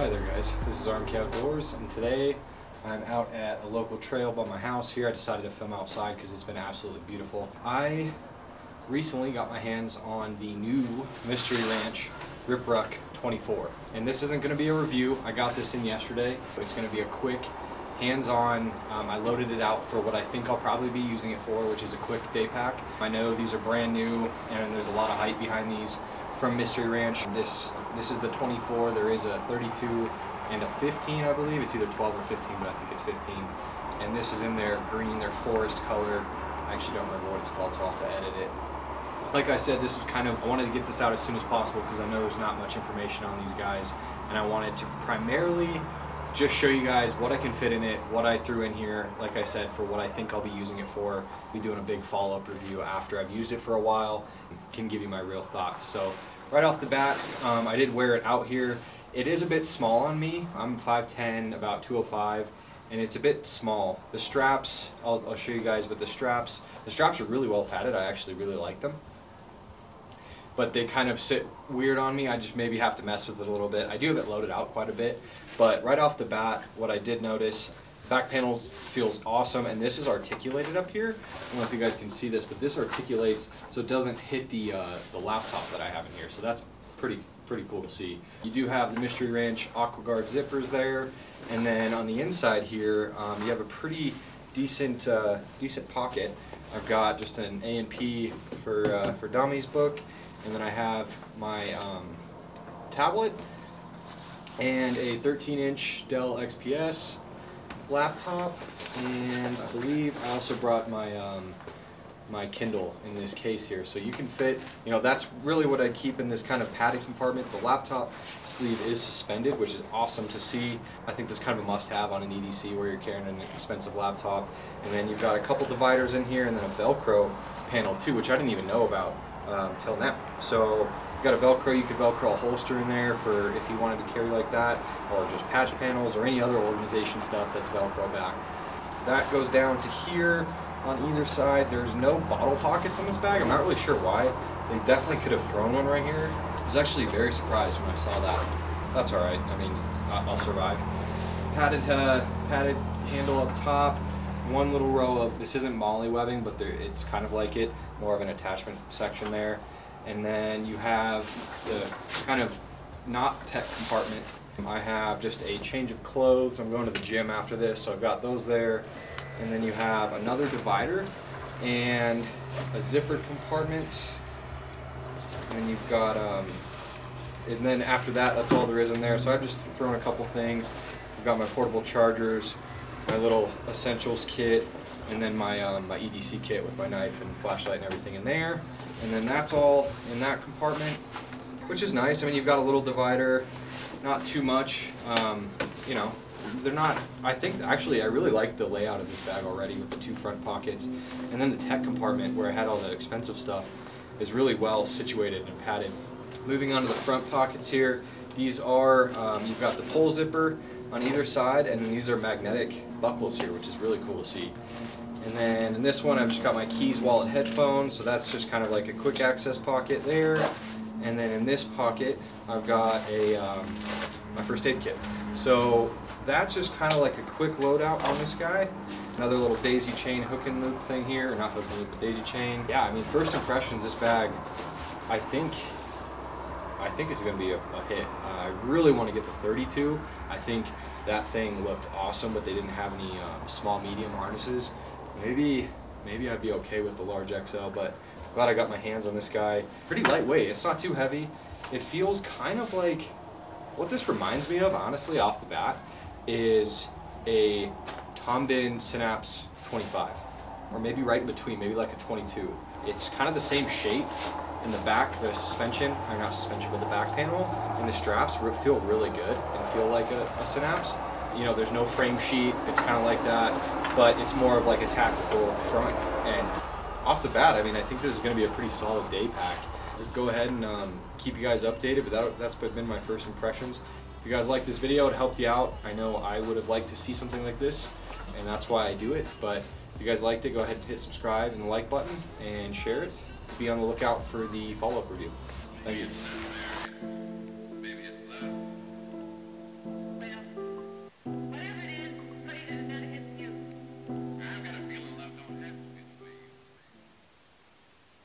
Hi there guys, this is RMK Outdoors, and today I'm out at a local trail by my house here. I decided to film outside because it's been absolutely beautiful. I recently got my hands on the new Mystery Ranch Rip Ruck 24, and this isn't going to be a review. I got this in yesterday. It's going to be a quick hands-on. I loaded it out for what I think I'll probably be using it for, which is a quick day pack. I know these are brand new and there's a lot of hype behind these from Mystery Ranch. This is the 24. There is a 32 and a 15, I believe. It's either 12 or 15, but I think it's 15. And this is in their green, their forest color. I actually don't remember what it's called, so I'll have to edit it. Like I said, this was I wanted to get this out as soon as possible because I know there's not much information on these guys, and I wanted to primarily just show you guys what I can fit in it, what I threw in here, like I said, for what I think I'll be using it for. I'll be doing a big follow-up review after I've used it for a while, can give you my real thoughts. So right off the bat, I did wear it out here. It is a bit small on me. I'm 5'10", about 205, and it's a bit small. The straps, I'll show you guys, but the straps are really well padded. I actually really like them, but they kind of sit weird on me. I just maybe have to mess with it a little bit. I do have it loaded out quite a bit, but right off the bat, what I did notice, the back panel feels awesome, and this is articulated up here. I don't know if you guys can see this, but this articulates so it doesn't hit the laptop that I have in here, so that's pretty cool to see. You do have the Mystery Ranch AquaGuard zippers there, and then on the inside here, you have a pretty decent pocket. I've got just an A&P for Dummies book, and then I have my tablet and a 13-inch Dell XPS laptop, and I believe I also brought my my Kindle in this case here. So you can fit, you know, that's really what I keep in this kind of padded compartment. The laptop sleeve is suspended, which is awesome to see. I think that's kind of a must-have on an EDC where you're carrying an expensive laptop. And then you've got a couple dividers in here, and then a Velcro panel too, which I didn't even know about till now. So you got a Velcro, you could Velcro a holster in there for if you wanted to carry like that, or just patch panels or any other organization stuff that's Velcro backed. That goes down to here. On either side, there's no bottle pockets in this bag. I'm not really sure why. They definitely could have thrown one right here. I was actually very surprised when I saw that. That's all right. I mean, I'll survive. Padded handle up top. One little row of, this isn't molly webbing, but it's kind of like it, more of an attachment section there. And then you have the kind of not tech compartment. I have just a change of clothes. I'm going to the gym after this, so I've got those there. And then you have another divider and a zippered compartment. And then you've got, and then after that, that's all there is in there. So I've just thrown a couple things. I've got my portable chargers, my little essentials kit, and then my EDC kit with my knife and flashlight and everything in there. And then that's all in that compartment, which is nice. I mean, you've got a little divider, not too much, you know. They're not, I think, actually, I really like the layout of this bag already with the two front pockets. And then the tech compartment, where I had all the expensive stuff, is really well situated and padded. Moving on to the front pockets here, these are, you've got the pull zipper on either side, and then these are magnetic buckles here, which is really cool to see. And then in this one, I've just got my keys, wallet, headphones, so that's just kind of like a quick access pocket there. And then in this pocket, I've got a my first aid kit. So that's just kind of like a quick loadout on this guy. Another little daisy chain hook and loop thing here, or not hook and loop, but daisy chain. Yeah, I mean, first impressions, this bag, I think it's going to be a hit. I really want to get the 32. I think that thing looked awesome, but they didn't have any small, medium harnesses. Maybe I'd be okay with the large XL, but I'm glad I got my hands on this guy. Pretty lightweight. It's not too heavy. It feels kind of like, what this reminds me of, honestly, off the bat, is a Tombin Synapse 25, or maybe right in between, maybe like a 22. It's kind of the same shape in the back, the suspension, or not suspension, but the back panel, and the straps feel really good and feel like a Synapse. You know, there's no frame sheet, it's kind of like that, but it's more of like a tactical front. And off the bat, I mean, I think this is going to be a pretty solid day pack. Go ahead and keep you guys updated, but that's been my first impressions. If you guys liked this video, it helped you out. I know I would have liked to see something like this, and that's why I do it. But if you guys liked it, go ahead and hit subscribe and the like button and share it. Be on the lookout for the follow-up review. Thank you.